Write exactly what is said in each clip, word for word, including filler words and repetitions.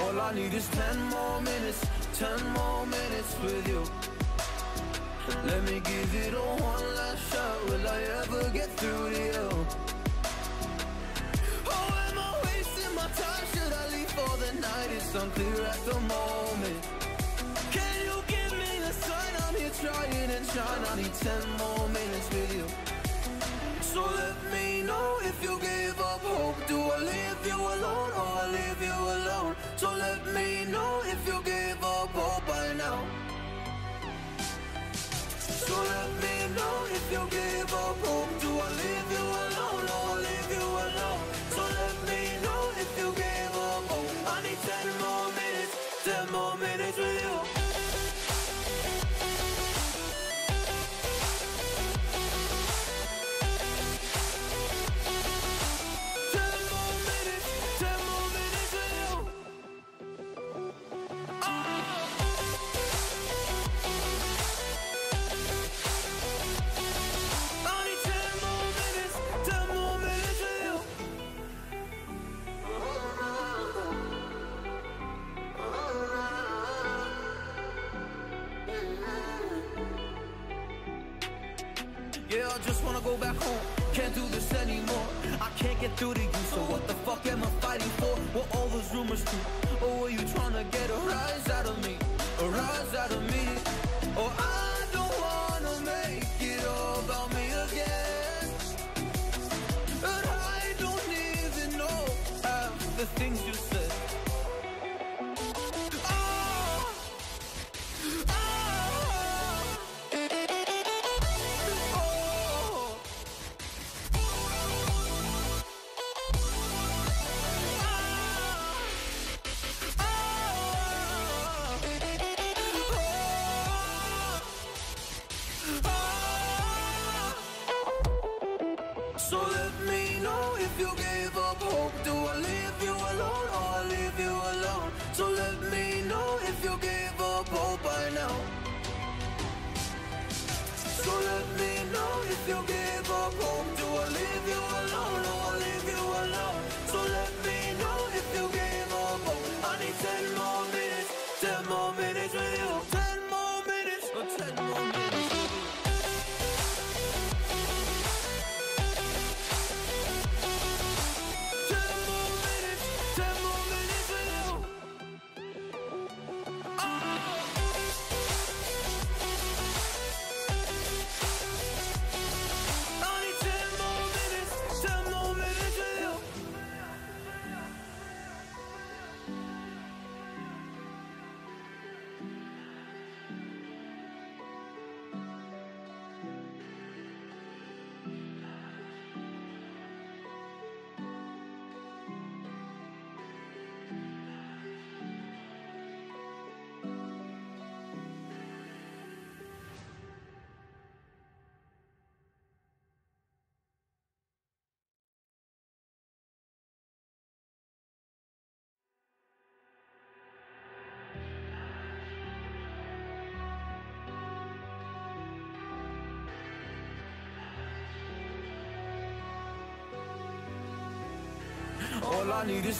All I need is ten more minutes, ten more minutes with you. Let me give it a one last shot. Will I ever get through to you? Oh, am I wasting my time? Should I leave for the night? It's unclear at the moment. Can you give me the sign? I'm here trying and trying. I need ten more minutes with you. So let me know if you gave up hope. Do I leave you alone or I leave you alone? So let me know if you gave up hope by now. So let me know if you gave up hope. Do I leave you alone or I leave you alone? So let me know if you gave up hope. I need ten more minutes, ten more minutes with you. Yeah, I just wanna go back home, can't do this anymore. I can't get through to you, so what the fuck am I fighting for? What all those rumors do? Or were you trying to get a rise out of me? A rise out of me? Or I don't wanna make it all about me again. And I don't even know half the things you said. So let me know if you gave up hope. Do I leave you alone or I leave you alone? So let me know if you gave up hope by now. So let me know if you gave up hope. Do I leave you alone or I leave you alone? So let me know if you gave up hope. I need ten more minutes, ten more minutes with you. Ten more minutes, or ten more minutes. All I need is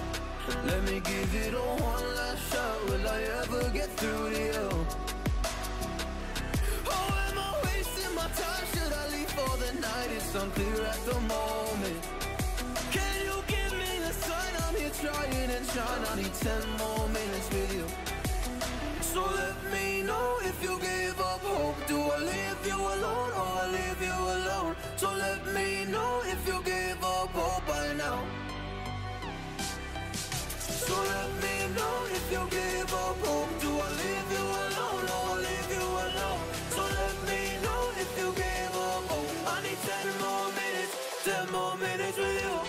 ten more minutes, ten more minutes with you. Let me give it a one last shot. Will I ever get through to you? Oh, am I wasting my time? Should I leave for the night? It's unclear at the moment. Can you give me the sign? I'm here trying and trying. I need ten more minutes with you. So let me know if you gave up hope. Do I leave you alone or I leave you alone? So let me know if you gave up hope by now. So let me know if you gave up hope. Do I leave you alone or I leave you alone? So let me know if you gave up hope. I need ten more minutes, ten more minutes with you. Oh,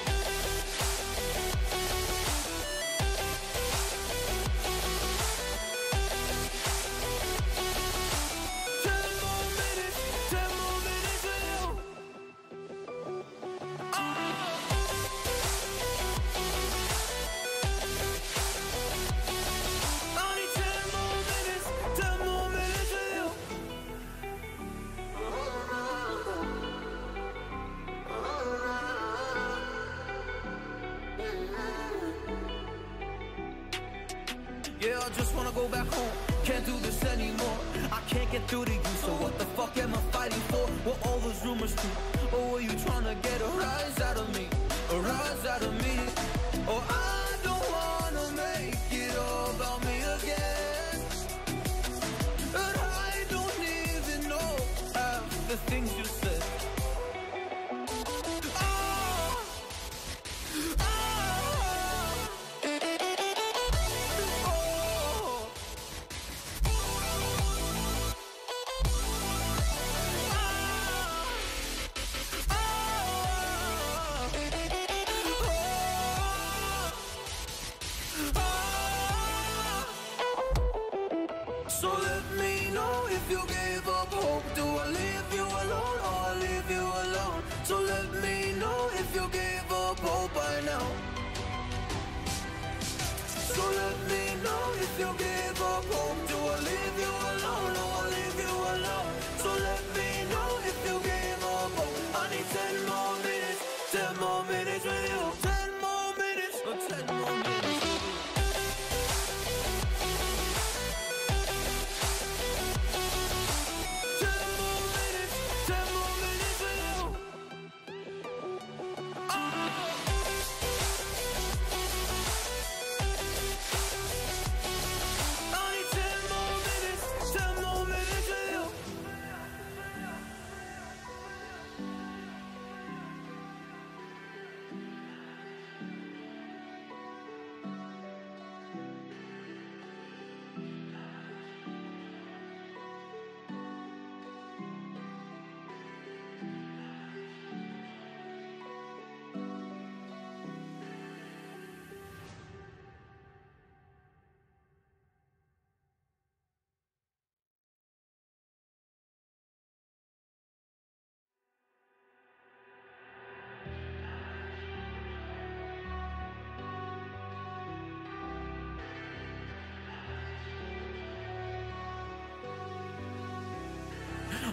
just wanna go back home. Can't do this anymore. I can't get through to you, so what the fuck am I fighting for? What all those rumors do? Or were you trying to get a rise out of me? A rise out of me? Or I don't wanna make it all about me again. And I don't even know half the things you said.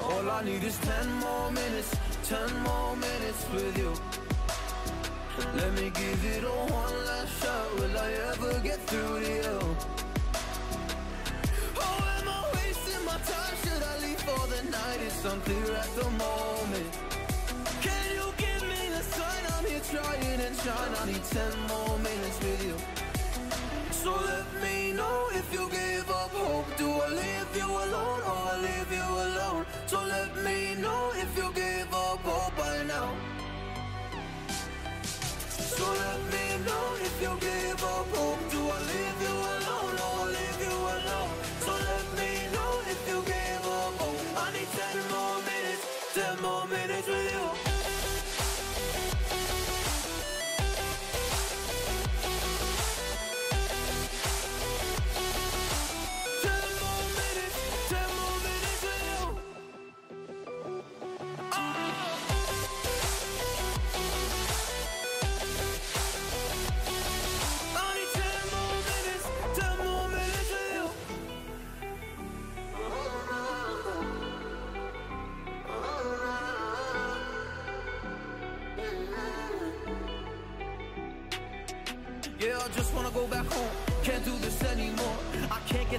All I need is ten more minutes, ten more minutes with you. Let me give it a one last shot. Will I ever get through to you? Oh, am I wasting my time? Should I leave for the night? It's unclear at the moment. Can you give me a sign? I'm here trying and trying. I need ten more minutes with you. So let me know if you gave up hope. Do I leave you alone or I leave you alone? So let me know if you gave up hope by now. So let me know if you gave up hope. Do I leave you alone or I leave you alone? So let me know if you gave up hope. I need ten more minutes, ten more minutes with you.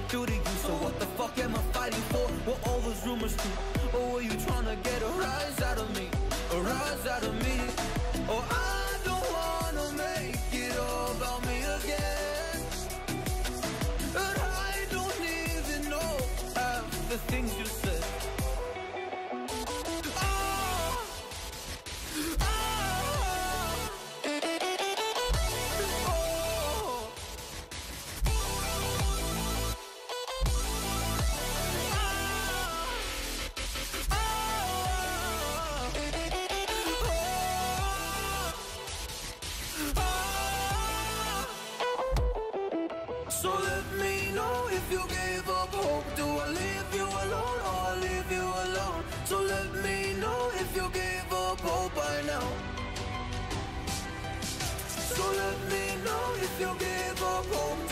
Through to you, so what the fuck am I fighting for? What all those rumors do? Or were you trying to get a rise out of me? A rise out of me? Or I don't wanna make it all about me again. And I don't even know half the things you said. If you give up hope.